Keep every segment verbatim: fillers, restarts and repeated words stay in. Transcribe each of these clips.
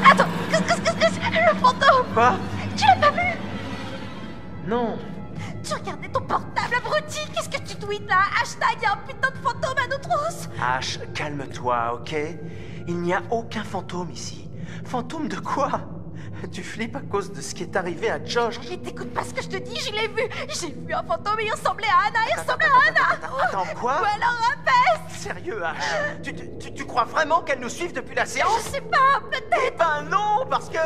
Attends, qu'est-ce que c'est que le fantôme? Quoi? Tu l'as pas vu? Non. Tu regardais ton portable, abruti? Qu'est-ce que tu tweets là? Hashtag, il y a un putain de fantôme à nos trousses. H, calme-toi, ok? Il n'y a aucun fantôme ici. Fantôme de quoi? Tu flippes à cause de ce qui est arrivé à Josh. Je t'écoute pas ce que je te dis, je l'ai vu. J'ai vu un fantôme et il ressemblait à Anna, il ressemblait à Anna. Attends, quoi? Ou alors un peste. Sérieux, H, tu, tu, tu crois vraiment qu'elle nous suive depuis la séance? Je sais pas, peut-être. Ben non, parce que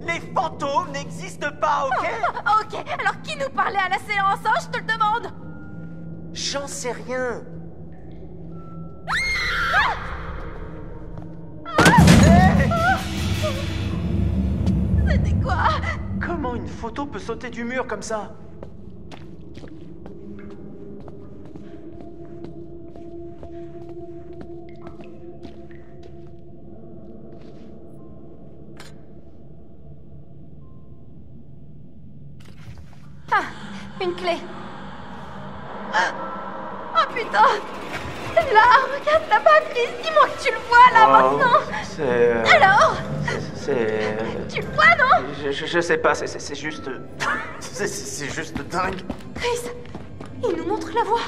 les fantômes n'existent pas, ok? oh, Ok, alors qui nous parlait à la séance, hein? Je te le demande. J'en sais rien. Ah C'était quoi? Comment une photo peut sauter du mur comme ça? Ah, une clé. Oh putain! Là, regarde, t'as pas prise, dis-moi que tu le vois là oh, maintenant! C'est... Alors? C'est... Tu le vois, non? je, je, je sais pas, c'est juste... c'est juste dingue. Chris, il nous montre la voie.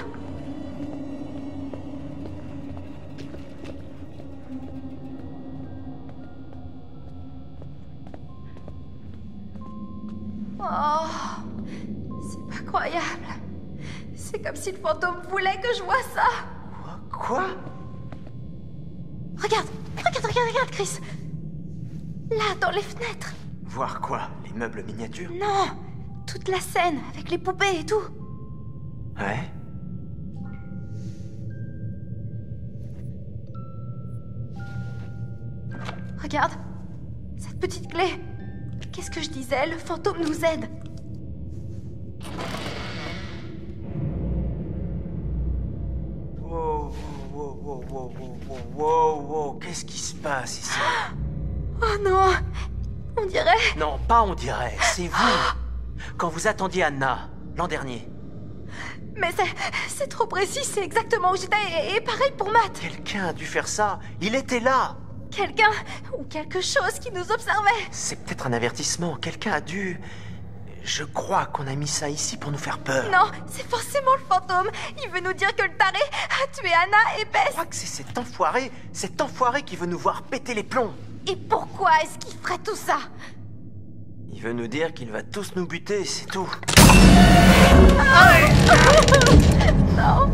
Oh, c'est pas croyable. C'est comme si le fantôme voulait que je vois ça. Quoi? Regarde, regarde, regarde, regarde, Chris. Là, dans les fenêtres. Voir quoi? Les meubles miniatures? Non, toute la scène, avec les poupées et tout. Ouais. Regarde, cette petite clé. Qu'est-ce que je disais? Le fantôme nous aide. Wow, wow, wow, wow, wow, wow, wow. Qu'est-ce qui se passe ici? Oh non, on dirait... Non, pas on dirait, c'est vous. Quand vous attendiez Anna, l'an dernier. Mais c'est trop précis, c'est exactement où j'étais, et, et pareil pour Matt. Quelqu'un a dû faire ça, il était là. Quelqu'un ou quelque chose qui nous observait. C'est peut-être un avertissement, quelqu'un a dû... Je crois qu'on a mis ça ici pour nous faire peur. Non, c'est forcément le fantôme. Il veut nous dire que le taré a tué Anna et Bess. Je crois que c'est cet enfoiré, cet enfoiré qui veut nous voir péter les plombs. Et pourquoi est-ce qu'il ferait tout ça? Il veut nous dire qu'il va tous nous buter, c'est tout. Ah non.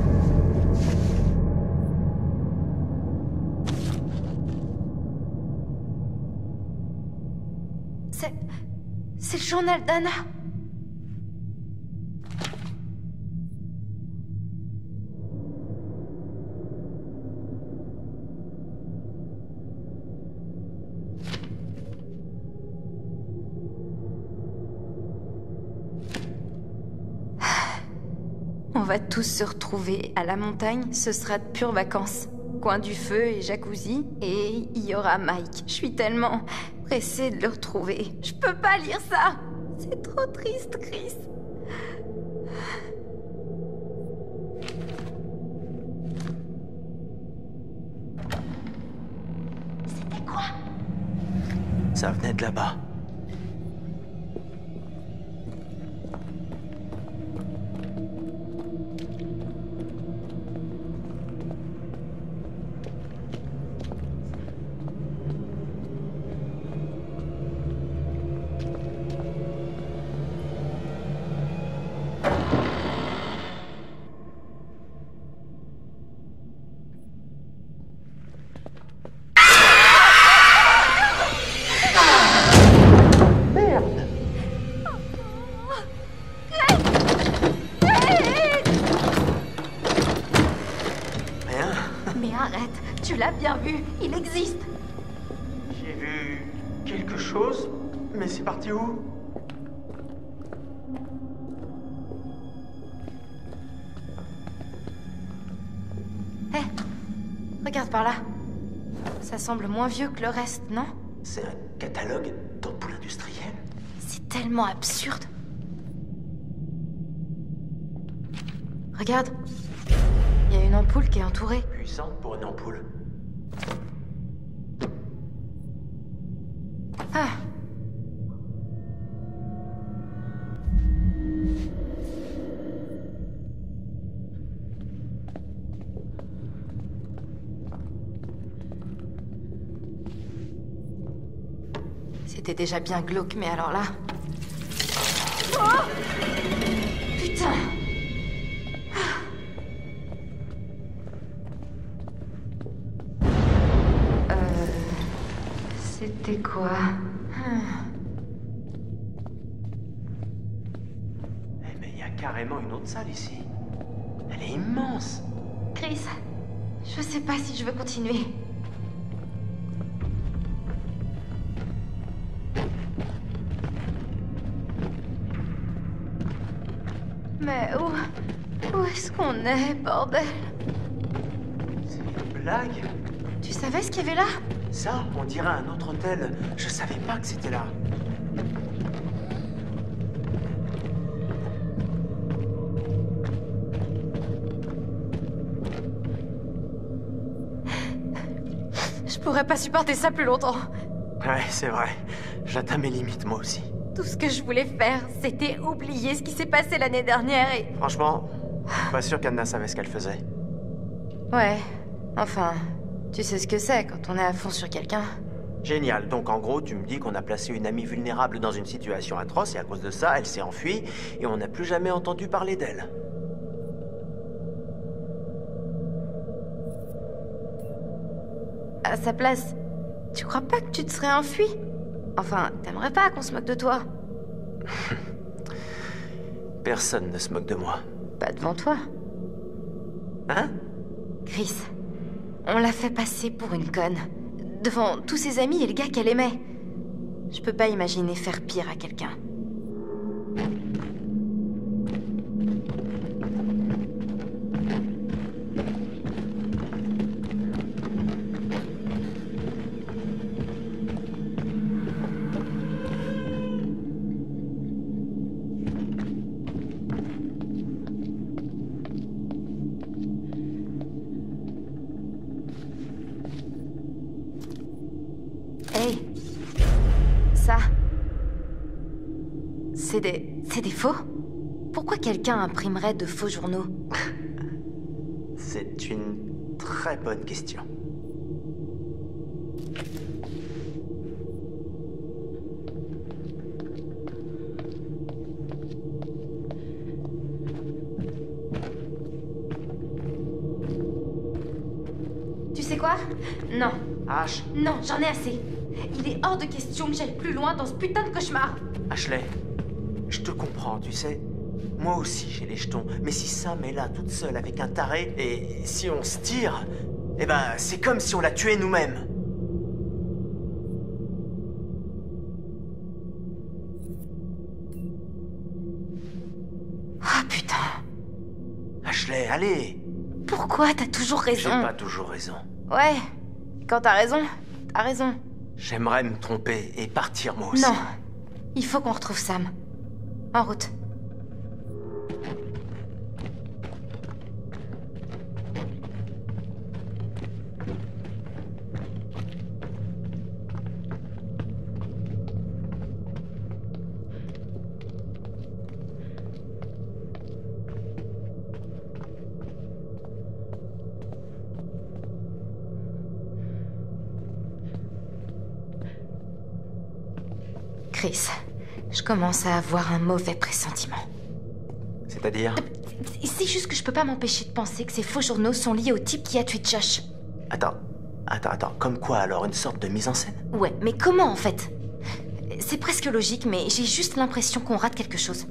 C'est... C'est le journal d'Anna. On va tous se retrouver à la montagne, ce sera de pures vacances. Coin du feu et jacuzzi, et il y aura Mike. Je suis tellement pressée de le retrouver. Je peux pas lire ça. C'est trop triste, Chris. C'était quoi? Ça venait de là-bas. Semble moins vieux que le reste, non? C'est un catalogue d'ampoules industrielles. C'est tellement absurde. Regarde, il y a une ampoule qui est entourée. Puissante pour une ampoule. C'était déjà bien glauque, mais alors là... Oh! Putain! Euh... C'était quoi? Hey, mais il y a carrément une autre salle ici. Elle est immense. Chris, je sais pas si je veux continuer. Mais où... où est-ce qu'on est, bordel? C'est une blague? Tu savais ce qu'il y avait là? Ça, on dirait un autre hôtel. Je savais pas que c'était là. Je pourrais pas supporter ça plus longtemps. Ouais, c'est vrai. J'atteins mes limites, moi aussi. Tout ce que je voulais faire, c'était oublier ce qui s'est passé l'année dernière et... Franchement, pas sûr qu'Anna savait ce qu'elle faisait. Ouais, enfin, tu sais ce que c'est quand on est à fond sur quelqu'un. Génial, donc en gros, tu me dis qu'on a placé une amie vulnérable dans une situation atroce et à cause de ça, elle s'est enfuie et on n'a plus jamais entendu parler d'elle. À sa place, tu crois pas que tu te serais enfui ? Enfin, t'aimerais pas qu'on se moque de toi? Personne ne se moque de moi. Pas devant toi. Hein? Chris, on l'a fait passer pour une conne. Devant tous ses amis et le gars qu'elle aimait. Je peux pas imaginer faire pire à quelqu'un. C'est des... c'est des faux? Pourquoi quelqu'un imprimerait de faux journaux? C'est une très bonne question. Tu sais quoi? Non. H. Non, j'en ai assez. Il est hors de question que j'aille plus loin dans ce putain de cauchemar. Ashley. Je te comprends, tu sais. Moi aussi, j'ai les jetons. Mais si Sam est là, toute seule, avec un taré, et si on se tire, eh ben, c'est comme si on la tuait nous-mêmes. Ah, putain. Ashley, allez. Pourquoi t'as toujours raison? J'ai pas toujours raison. Ouais, quand t'as raison, t'as raison. J'aimerais me tromper et partir, moi aussi. Non, il faut qu'on retrouve Sam. En route. Chris. Je commence à avoir un mauvais pressentiment. C'est-à-dire? C'est juste que je peux pas m'empêcher de penser que ces faux journaux sont liés au type qui a tué Josh. Attends, attends, attends, comme quoi alors? Une sorte de mise en scène? Ouais, mais comment en fait? C'est presque logique, mais j'ai juste l'impression qu'on rate quelque chose.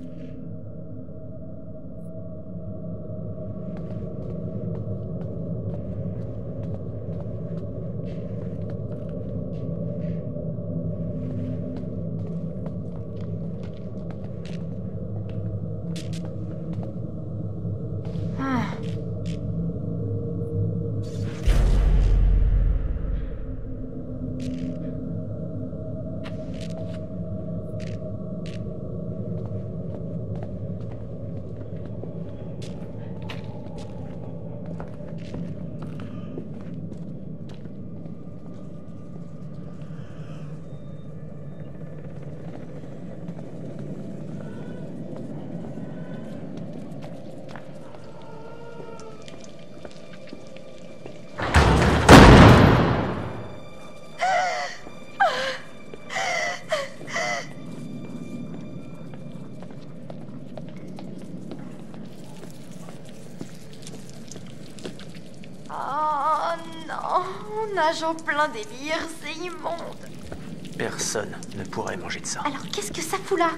Oh non, on nage en plein délire, c'est immonde. Personne ne pourrait manger de ça. Alors qu'est-ce que ça fout là?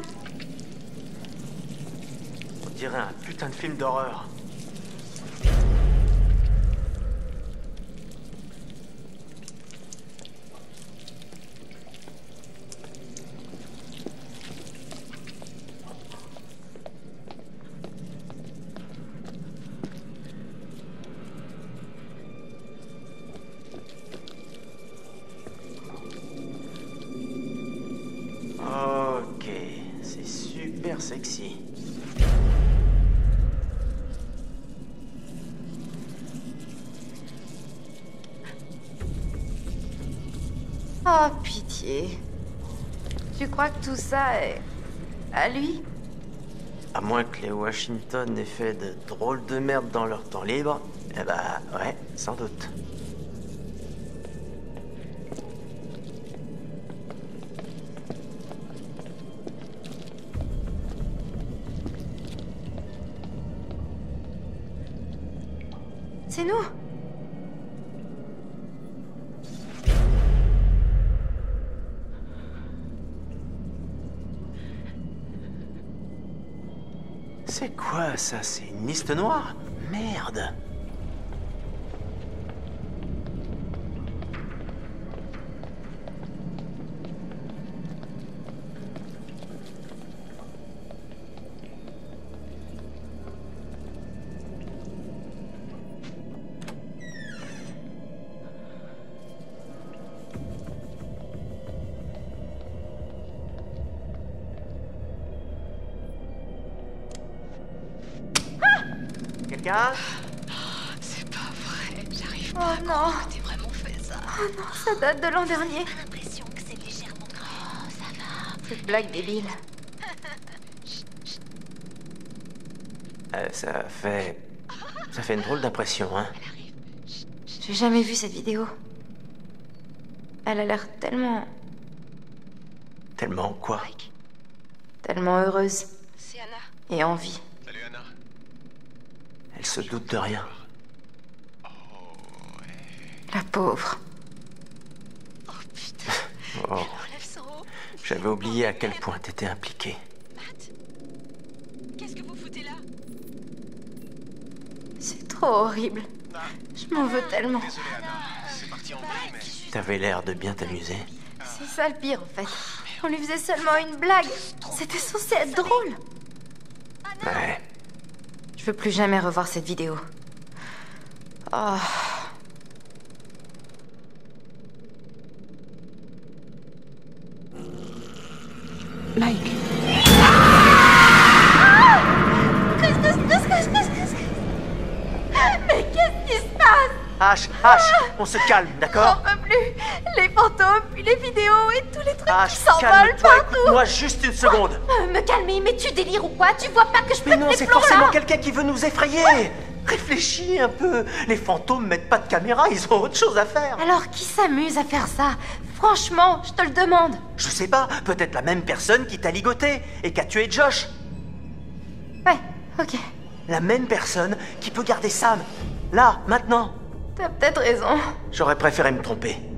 On dirait un putain de film d'horreur. Sexy. Oh, pitié. Tu crois que tout ça est... à lui? À moins que les Washington aient fait de drôles de merde dans leur temps libre, eh bah, ouais, sans doute. C'est nous. C'est quoi ça? C'est une liste noire? Merde. Ah, c'est pas vrai, j'arrive pas oh à croire que t'aies vraiment fait ça. Oh non, ça date de l'an dernier. J'ai l'impression que c'est légèrement grave. Oh, ça va. Cette blague débile. euh, ça fait... Ça fait une drôle d'impression, hein. J'ai jamais vu cette vidéo. Elle a l'air tellement... Tellement quoi? Tellement heureuse. C'est Anna. Et en vie. Salut Anna. Elle se doute de rien. La pauvre. Oh putain. Oh. J'avais oublié à quel point t'étais impliquée. Matt, qu'est-ce que vous foutez là? C'est trop horrible. Je m'en veux tellement. Désolé, Anna. C'est parti en vrai, mais... T'avais l'air de bien t'amuser. C'est ça le pire, en fait. On lui faisait seulement une blague. C'était censé être drôle. Ouais. Je veux plus jamais revoir cette vidéo. Oh. Mike. Ah qu'est-ce que qu'est-ce que qu'est-ce que mais qu'est-ce qui se passe? H, H, on se calme, d'accord? J'en peux plus. Les fantômes, puis les vidéos et tous les trucs H, qui s'envolent partout. Moi, juste une seconde. Me calmer, mais tu délires ou quoi? Tu vois pas que je peux te déflorer là? Mais non, c'est forcément quelqu'un qui veut nous effrayer. Ouais. Réfléchis un peu. Les fantômes mettent pas de caméra, ils ont autre chose à faire. Alors qui s'amuse à faire ça? Franchement, je te le demande. Je sais pas, peut-être la même personne qui t'a ligoté et qui a tué Josh. Ouais, ok. La même personne qui peut garder Sam, là, maintenant. T'as peut-être raison. J'aurais préféré me tromper.